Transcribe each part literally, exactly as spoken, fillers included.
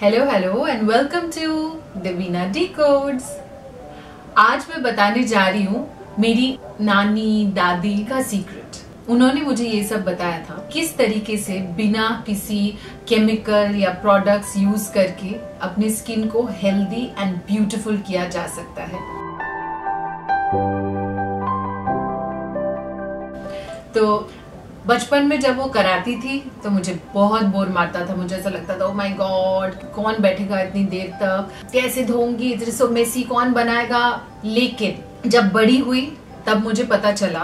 Hello hello and welcome to Debina decodes. आज मैं बताने जा रही हूँ मेरी नानी दादी का सीक्रेट। उन्होंने मुझे ये सब बताया था किस तरीके से बिना किसी केमिकल या प्रोडक्ट्स यूज करके अपनी स्किन को हेल्दी एंड ब्यूटीफुल किया जा सकता है। तो बचपन में जब वो कराती थी तो मुझे बहुत बोर मारता था। मुझे ऐसा लगता था ओ माय गॉड, कौन बैठेगा इतनी देर तक, कैसे धोंगी, इधर सो मेसी कौन बनाएगा। लेकिन जब बड़ी हुई तब मुझे पता चला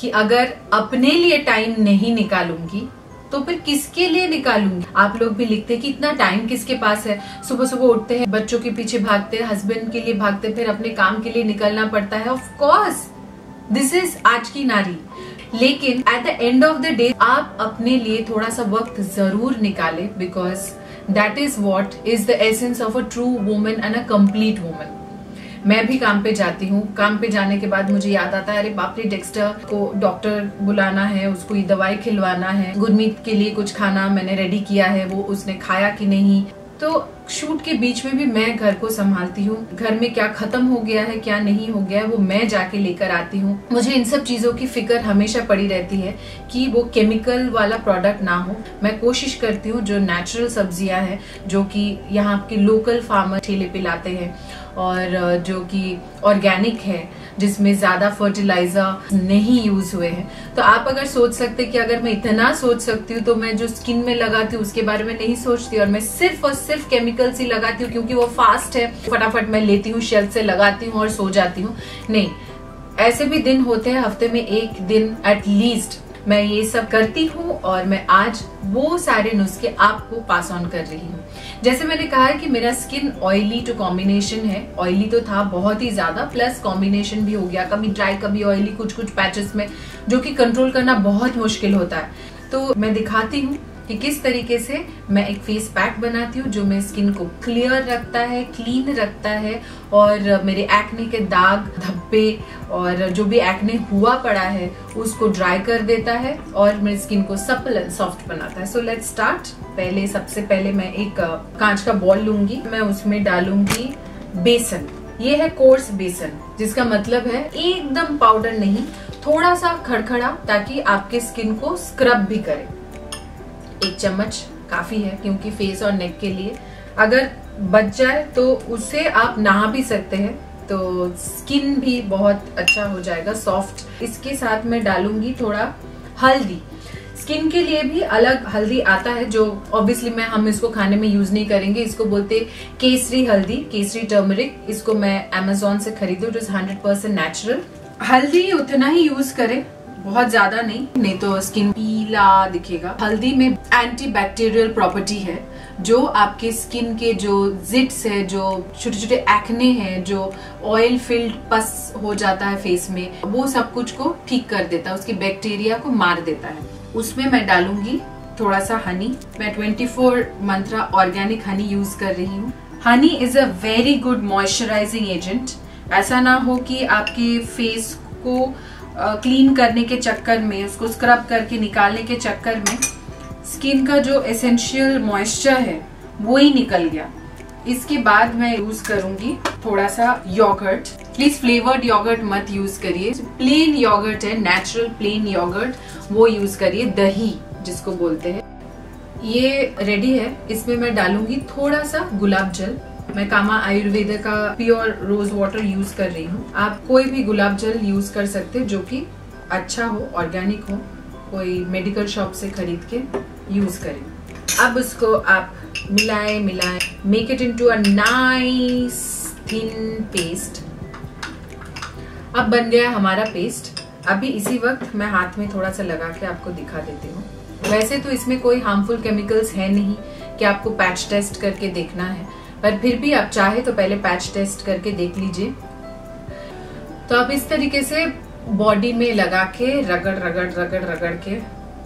कि अगर अपने लिए टाइम नहीं निकालूंगी तो फिर किसके लिए निकालूंगी। आप लोग भी लिखते कि इतना टाइम किसके पास है। सुबह सुबह उठते हैं, बच्चों के पीछे भागते हैं, हस्बैंड के लिए भागते, फिर अपने काम के लिए निकलना पड़ता है। ऑफ कोर्स दिस इज आज की नारी। लेकिन at the end of the day आप अपने लिए थोड़ा सा वक्त जरूर निकालें, because that is what is the essence of a true woman and a complete woman. मैं भी काम पे जाती हूँ, काम पे जाने के बाद मुझे याद आता है अरे बाप रे, डेक्स्टर को डॉक्टर बुलाना है, उसको ये दवाई खिलवाना है, गुरमीत के लिए कुछ खाना मैंने रेडी किया है, वो उसने खाया कि नहीं। तो शूट के बीच में भी मैं घर को संभालती हूँ, घर में क्या खत्म हो गया है क्या नहीं हो गया है वो मैं जाके लेकर आती हूँ। मुझे इन सब चीजों की फिक्र हमेशा पड़ी रहती है कि वो केमिकल वाला प्रोडक्ट ना हो। मैं कोशिश करती हूँ जो नेचुरल सब्जियाँ हैं, जो कि यहाँ आपके लोकल फार्मर ठेले पे लाते हैं, और जो कि ऑर्गेनिक है, जिसमें ज्यादा फर्टिलाइजर नहीं यूज हुए हैं। तो आप अगर सोच सकते कि अगर मैं इतना सोच सकती हूँ तो मैं जो स्किन में लगाती हूँ उसके बारे में नहीं सोचती, और मैं सिर्फ और सिर्फ केमिकल्स ही लगाती हूँ क्योंकि वो फास्ट है, फटाफट मैं लेती हूँ, शेल्फ से लगाती हूँ और सो जाती हूँ। नहीं, ऐसे भी दिन होते हैं, हफ्ते में एक दिन एटलीस्ट मैं ये सब करती हूँ, और मैं आज वो सारे नुस्खे आपको पास ऑन कर रही हूँ। जैसे मैंने कहा है कि मेरा स्किन ऑयली टू कॉम्बिनेशन है, ऑयली तो था बहुत ही ज्यादा, प्लस कॉम्बिनेशन भी हो गया, कभी ड्राई कभी ऑयली, कुछ कुछ पैचेस में, जो कि कंट्रोल करना बहुत मुश्किल होता है। तो मैं दिखाती हूँ कि किस तरीके से मैं एक फेस पैक बनाती हूँ जो मेरे स्किन को क्लियर रखता है, क्लीन रखता है, और मेरे एक्ने के दाग धब्बे और जो भी एक्ने हुआ पड़ा है उसको ड्राई कर देता है और मेरी स्किन को सप्पल एंड सॉफ्ट बनाता है। So let's start. पहले सबसे पहले मैं एक कांच का बॉल लूंगी, मैं उसमें डालूंगी बेसन। ये है कोर्स बेसन, जिसका मतलब है एकदम पाउडर नहीं, थोड़ा सा खड़खड़ा, ताकि आपके स्किन को स्क्रब भी करे। एक चम्मच काफी है क्योंकि फेस और नेक के लिए, अगर बच जाए तो उसे आप नहा भी सकते हैं, तो स्किन भी बहुत अच्छा हो जाएगा, सॉफ्ट। इसके साथ मैं डालूंगी थोड़ा हल्दी। स्किन के लिए भी अलग हल्दी आता है, जो ऑब्वियसली मैं हम इसको खाने में यूज नहीं करेंगे। इसको बोलते केसरी हल्दी, केसरी टर्मरिक। इसको मैं अमेजोन से खरीदू, it is hundred percent natural. हल्दी उतना ही यूज करें, बहुत ज्यादा नहीं, नहीं तो स्किन पीला दिखेगा। हल्दी में एंटी बैक्टीरियल प्रॉपर्टी है, जो आपके स्किन के जो जिट्स है, जो छोटे छोटे एक्ने हैं, जो ऑयल फिल्ड पस हो जाता है फेस में, वो सब कुछ को ठीक कर देता है, उसके बैक्टीरिया को मार देता है। उसमें मैं डालूंगी थोड़ा सा हनी। मैं twenty four mantra organic honey use कर रही हूँ। Honey is a very good moisturising agent. ऐसा ना हो कि आपके फेस को क्लीन uh, करने के चक्कर में, उसको स्क्रब करके निकालने के चक्कर में स्किन का जो एसेंशियल मॉइस्चर है वो ही निकल गया। इसके बाद मैं यूज करूंगी थोड़ा सा योगर्ट। प्लीज फ्लेवर्ड योगर्ट मत यूज करिए, प्लेन योगर्ट है, नेचुरल प्लेन योगर्ट वो यूज करिए, दही जिसको बोलते हैं। ये रेडी है। इसमें मैं डालूंगी थोड़ा सा गुलाब जल। मैं कामा आयुर्वेदा का प्योर रोज वाटर यूज कर रही हूँ। आप कोई भी गुलाब जल यूज कर सकते हैं जो कि अच्छा हो, ऑर्गेनिक हो, कोई मेडिकल शॉप से खरीद के यूज करें। अब उसको आप मिलाएं मिलाएं, make it into a nice thin paste. अब बन गया हमारा पेस्ट। अभी इसी वक्त मैं हाथ में थोड़ा सा लगा के आपको दिखा देती हूँ। वैसे तो इसमें कोई हार्मफुल केमिकल्स है नहीं कि आपको पैच टेस्ट करके देखना है, पर फिर भी आप चाहे तो पहले पैच टेस्ट करके देख लीजिए। तो आप इस तरीके से बॉडी में लगा के रगड़ रगड़ रगड़ रगड़ के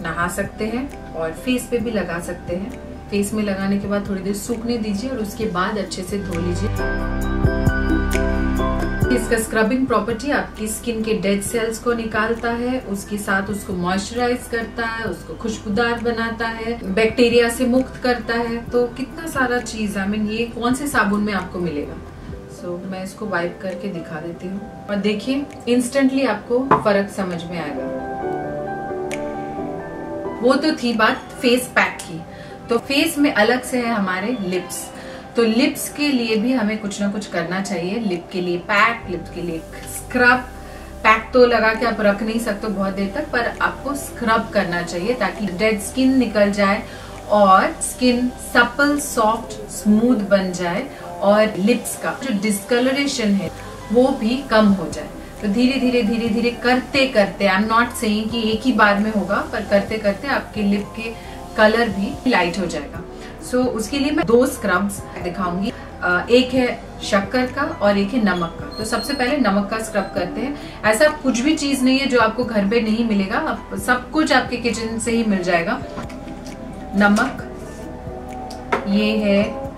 नहा सकते हैं, और फेस पे भी लगा सकते हैं। फेस में लगाने के बाद थोड़ी देर सूखने दीजिए और उसके बाद अच्छे से धो लीजिए। इसका स्क्रबिंग प्रॉपर्टी आपकी स्किन के डेड सेल्स को निकालता है, उसके साथ उसको मॉइस्चराइज करता है, उसको खुशबूदार बनाता है, बैक्टीरिया से मुक्त करता है। तो कितना सारा चीज आई I मीन mean, ये कौन से साबुन में आपको मिलेगा। सो so, मैं इसको वाइप करके दिखा देती हूँ और देखिए इंस्टेंटली आपको फर्क समझ में आएगा। वो तो थी बात फेस पैक की, तो फेस में अलग से है हमारे लिप्स, तो लिप्स के लिए भी हमें कुछ ना कुछ करना चाहिए। लिप के लिए पैक, लिप के लिए स्क्रब। पैक तो लगा के आप रख नहीं सकते बहुत देर तक, पर आपको स्क्रब करना चाहिए ताकि डेड स्किन निकल जाए और स्किन सपल सॉफ्ट स्मूथ बन जाए और लिप्स का जो डिस्कलरेशन है वो भी कम हो जाए। तो धीरे धीरे धीरे धीरे करते करते, आई एम नॉट सेइंग कि एक ही बार में होगा, पर करते करते आपके लिप के कलर भी लाइट हो जाएगा। सो so, उसके लिए मैं दो स्क्रब्स दिखाऊंगी, एक है शक्कर का और एक है नमक का। तो सबसे पहले नमक का स्क्रब करते हैं। ऐसा कुछ भी चीज नहीं है जो आपको घर पे नहीं मिलेगा, आप, सब कुछ आपके किचन से ही मिल जाएगा। नमक, ये है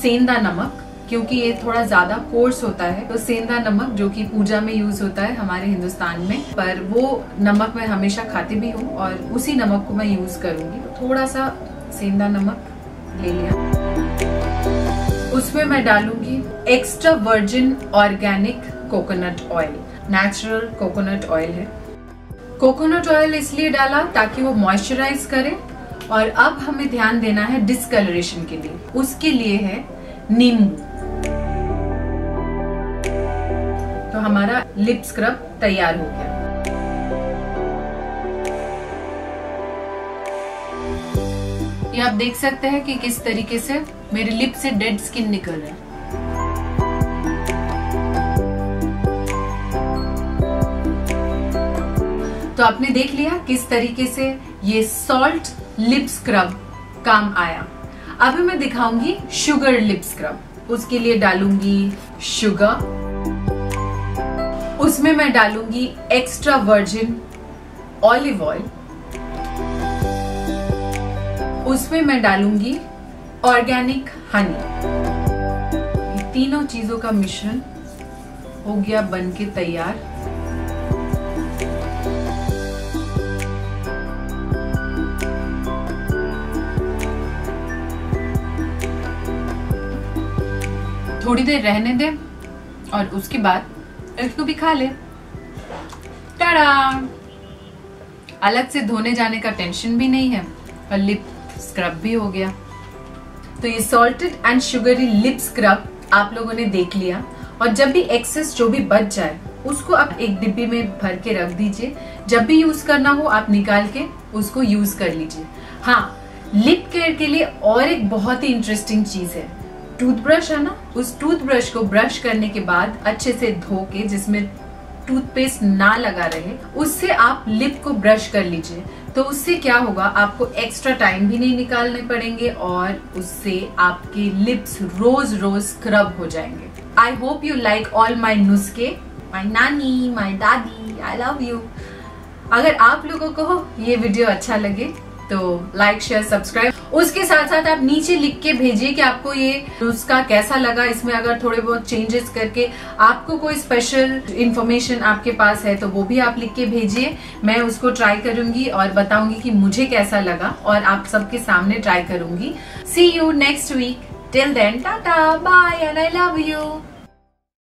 सेंधा नमक, क्योंकि ये थोड़ा ज्यादा कोर्स होता है, तो सेंधा नमक जो कि पूजा में यूज होता है हमारे हिंदुस्तान में, पर वो नमक मैं हमेशा खाती भी हूँ और उसी नमक को मैं यूज करूंगी। थोड़ा सा सेंधा नमक ले लिया, उसमें मैं डालूंगी extra virgin organic coconut oil. Natural coconut oil है। कोकोनट ऑयल इसलिए डाला ताकि वो मॉइस्चराइज करे। और अब हमें ध्यान देना है डिस्कलरेशन के लिए, उसके लिए है नींबू। तो हमारा लिप स्क्रब तैयार हो गया। ये आप देख सकते हैं कि किस तरीके से मेरे लिप से डेड स्किन निकल रहा है। तो आपने देख लिया किस तरीके से ये सॉल्ट लिप स्क्रब काम आया। अभी मैं दिखाऊंगी शुगर लिप स्क्रब। उसके लिए डालूंगी शुगर, उसमें मैं डालूंगी एक्स्ट्रा वर्जिन ऑलिव ऑयल, उसमें मैं डालूंगी ऑर्गेनिक हनी। ये तीनों चीजों का मिश्रण हो गया बनके तैयार। थोड़ी देर रहने दे और उसके बाद इसको भी खा ले। टाडा! अलग से धोने जाने का टेंशन भी नहीं है और लिप स्क्रब भी हो गया। तो ये salted and sugary lip scrub आप लोगों ने देख लिया। और जब भी एक्सेस जो भी बच जाए उसको आप एक डिब्बी में भर के रख दीजिए। जब भी यूज करना हो आप निकाल के उसको यूज कर लीजिए। हाँ, लिप केयर के लिए और एक बहुत ही इंटरेस्टिंग चीज है टूथब्रश है ना। उस टूथब्रश को ब्रश करने के बाद अच्छे से धो के, जिसमें टूथपेस्ट ना लगा रहे, उससे आप लिप को ब्रश कर लीजिए। तो उससे क्या होगा, आपको एक्स्ट्रा टाइम भी नहीं निकालने पड़ेंगे और उससे आपके लिप्स रोज रोज स्क्रब हो जाएंगे। I hope you like all my नुस्खे। माई नानी, माई दादी, आई लव यू। अगर आप लोगों को ये वीडियो अच्छा लगे तो लाइक शेयर सब्सक्राइब। उसके साथ साथ आप नीचे लिख के भेजिए कि आपको ये नुस्खा कैसा लगा। इसमें अगर थोड़े बहुत चेंजेस करके आपको कोई स्पेशल इन्फॉर्मेशन आपके पास है तो वो भी आप लिख के भेजिए। मैं उसको ट्राई करूंगी और बताऊंगी कि मुझे कैसा लगा और आप सबके सामने ट्राई करूंगी। See you next week. Till then tata, bye and I love you.